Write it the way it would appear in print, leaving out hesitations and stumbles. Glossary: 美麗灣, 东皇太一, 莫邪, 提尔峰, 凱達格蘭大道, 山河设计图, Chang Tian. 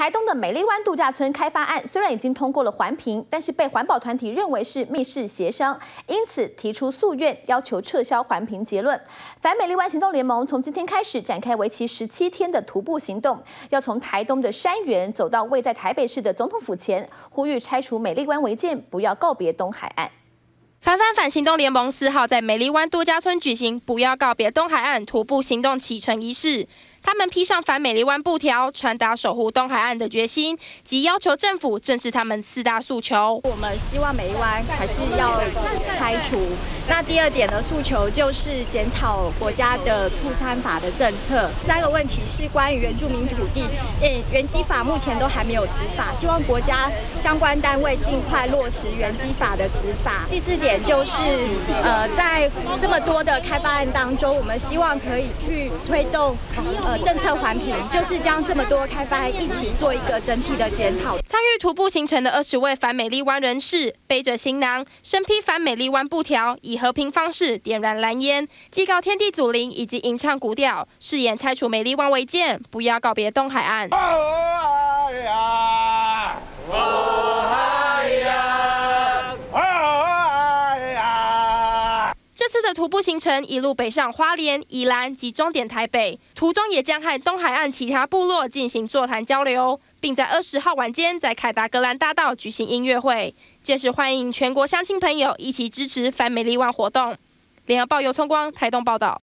台东的美丽湾度假村开发案虽然已经通过了环评，但是被环保团体认为是密室协商，因此提出诉愿，要求撤销环评结论。反美丽湾行动联盟从今天开始展开为期17天的徒步行动，要从台东的山园走到位在台北市的总统府前，呼吁拆除美丽湾违建，不要告别东海岸。 反行动联盟4号在美丽湾度假村举行“不要告别东海岸”徒步行动启程仪式。他们披上反美丽湾布条，传达守护东海岸的决心，及要求政府正视他们4大诉求。我们希望美丽湾还是要拆除。那第2点的诉求就是检讨国家的畜产法的政策。3个问题是关于原住民土地，原基法目前都还没有执法，希望国家相关单位尽快落实原基法的执法。第4点。 就是在这么多的开发案当中，我们希望可以去推动政策环评，就是将这么多开发案一起做一个整体的检讨。参与徒步行程的20位反美丽湾人士，背着行囊，身披反美丽湾布条，以和平方式点燃蓝烟，祭告天地祖灵以及吟唱古调，誓言拆除美丽湾违建，不要告别东海岸。这次的徒步行程一路北上花莲、宜兰及终点台北，途中也将和东海岸其他部落进行座谈交流，并在20号晚间在凯达格兰大道举行音乐会，届时欢迎全国乡亲朋友一起支持反美丽湾活动。联合报游聪光台东报道。